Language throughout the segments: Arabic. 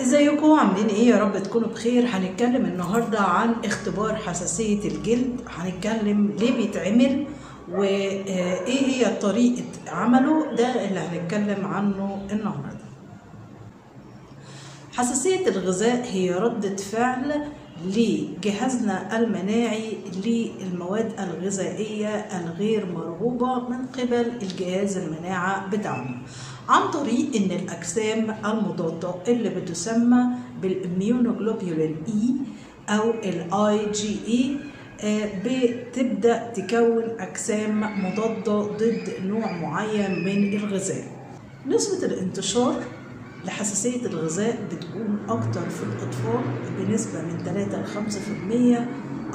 ازيكم عاملين ايه؟ يا رب تكونوا بخير. هنتكلم النهارده عن اختبار حساسيه الجلد، هنتكلم ليه بيتعمل وايه هي طريقه عمله، ده اللي هنتكلم عنه النهارده. حساسيه الغذاء هي رده فعل لجهازنا المناعي للمواد الغذائيه الغير مرغوبه من قبل الجهاز المناعه بتاعنا عن طريق ان الاجسام المضاده اللي بتسمى بالاميونوجلوبولين اي او الاي جي اي بتبدا تكون اجسام مضاده ضد نوع معين من الغذاء. نسبه الانتشار لحساسيه الغذاء بتكون اكتر في الاطفال بنسبه من 3 ل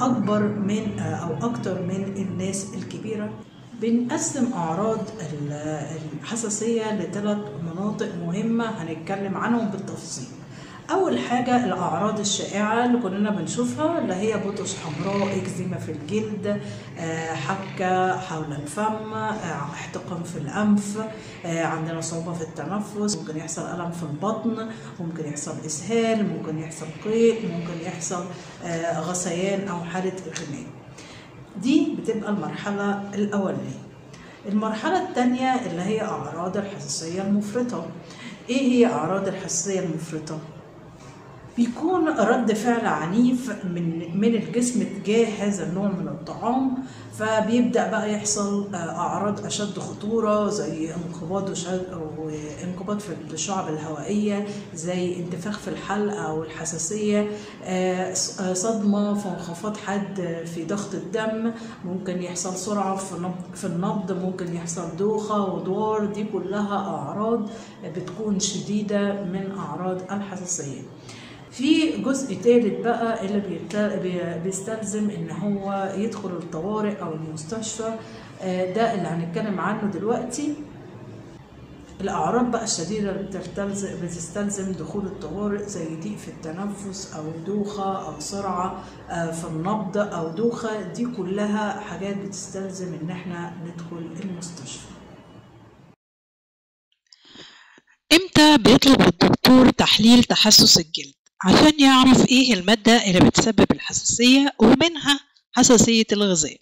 5% اكبر من او اكتر من الناس الكبيره. بنقسم اعراض الحساسيه لثلاث مناطق مهمه هنتكلم عنهم بالتفصيل. اول حاجه الاعراض الشائعه اللي كلنا بنشوفها اللي هي بطش حمراء، اكزيما في الجلد، حكه حول الفم، احتقان في الانف، عندنا صعوبه في التنفس، ممكن يحصل الم في البطن، ممكن يحصل اسهال، ممكن يحصل قيء، ممكن يحصل غثيان او حاله اغماء. دي بتبقى المرحله الاولانيه. المرحله الثانيه اللي هي اعراض الحساسيه المفرطه. ايه هي اعراض الحساسيه المفرطه؟ بيكون رد فعل عنيف من الجسم تجاه هذا النوع من الطعام، فبيبدأ بقى يحصل أعراض أشد خطورة زي انقباض في الشعب الهوائية، زي انتفاخ في الحلق أو الحساسية، صدمة، في انخفاض حاد في ضغط الدم، ممكن يحصل سرعة في النبض، ممكن يحصل دوخة ودوار. دي كلها أعراض بتكون شديدة من أعراض الحساسية. في جزء ثالث بقى اللي بيستلزم ان هو يدخل الطوارئ او المستشفى، ده اللي هنتكلم عنه دلوقتي. الاعراض بقى الشديده اللي بتستلزم دخول الطوارئ زي ضيق في التنفس او دوخه او سرعه في النبض او دوخه، دي كلها حاجات بتستلزم ان احنا ندخل المستشفى. امتى بيطلب الدكتور تحليل تحسس الجلد عشان يعرف ايه المادة اللي بتسبب الحساسية ومنها حساسية الغذاء؟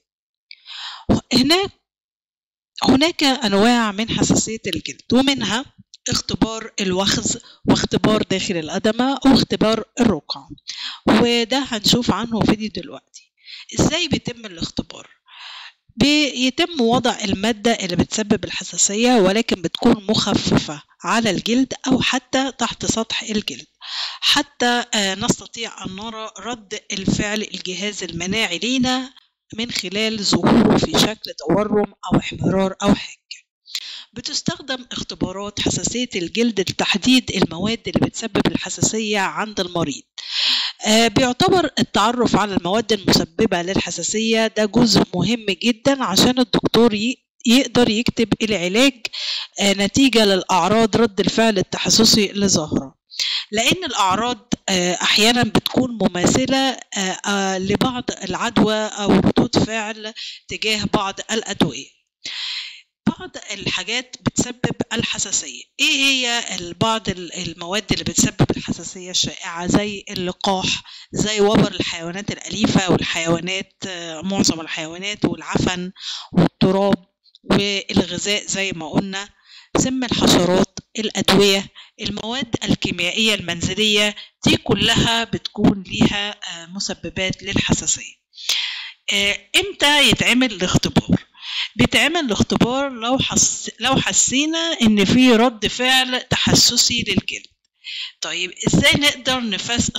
هناك انواع من حساسية الجلد، ومنها اختبار الوخز واختبار داخل الأدمة واختبار الرقعة، وده هنشوف عنه فيديو دلوقتي. ازاي بيتم الاختبار؟ بيتم وضع المادة اللي بتسبب الحساسية ولكن بتكون مخففة على الجلد أو حتى تحت سطح الجلد حتى نستطيع أن نرى رد الفعل الجهاز المناعي لينا من خلال ظهوره في شكل تورم أو احمرار أو حكة. بتستخدم اختبارات حساسية الجلد لتحديد المواد اللي بتسبب الحساسية عند المريض. بيعتبر التعرف على المواد المسببة للحساسية ده جزء مهم جدا عشان الدكتور يقدر يكتب العلاج نتيجة للأعراض رد الفعل التحسسي اللي ظاهرة، لأن الأعراض أحيانا بتكون مماثلة لبعض العدوى أو ردود فعل تجاه بعض الأدوية. بعض الحاجات بتسبب الحساسية. ايه هي بعض المواد اللي بتسبب الحساسية الشائعة؟ زي اللقاح، زي وبر الحيوانات الأليفة والحيوانات، معظم الحيوانات، والعفن والتراب، والغذاء زي ما قلنا، سم الحشرات، الأدوية، المواد الكيميائية المنزلية، دي كلها بتكون ليها مسببات للحساسية. امتى يتعمل الاختبار؟ بيتعمل الاختبار لو حسينا ان في رد فعل تحسسي للجلد. طيب ازاي نقدر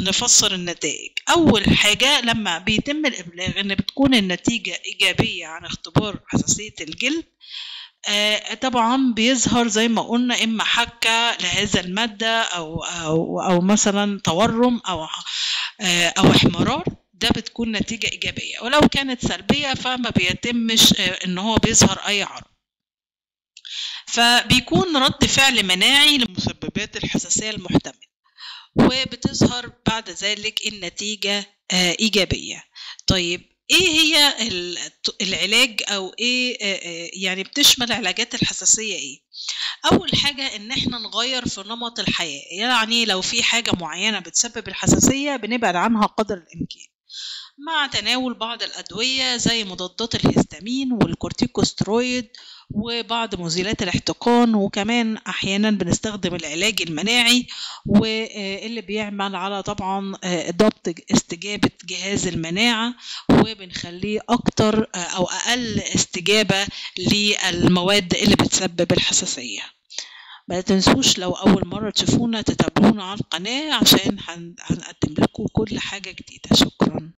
نفسر النتائج؟ اول حاجه لما بيتم الابلاغ ان بتكون النتيجه ايجابيه عن اختبار حساسيه الجلد، طبعا بيظهر زي ما قلنا اما حكه لهذا الماده او مثلا تورم او احمرار، ده بتكون نتيجة إيجابية. ولو كانت سلبية فما بيتمش إن هو بيظهر أي عرض، فبيكون رد فعل مناعي لمسببات الحساسية المحتملة، وبتظهر بعد ذلك النتيجة إيجابية. طيب ايه هي العلاج او ايه يعني بتشمل علاجات الحساسية ايه؟ اول حاجة ان احنا نغير في نمط الحياة، يعني لو في حاجة معينة بتسبب الحساسية بنبعد عنها قدر الامكان مع تناول بعض الادوية زي مضادات الهستامين والكورتيكوسترويد وبعض مزيلات الاحتقان، وكمان احيانا بنستخدم العلاج المناعي واللي بيعمل على طبعا ضبط استجابة جهاز المناعة وبنخليه اكتر او اقل استجابة للمواد اللي بتسبب الحساسية. ما تنسوش لو اول مرة تشوفونا تتابعونا على القناة عشان هنقدم لكم كل حاجة جديدة. شكرا.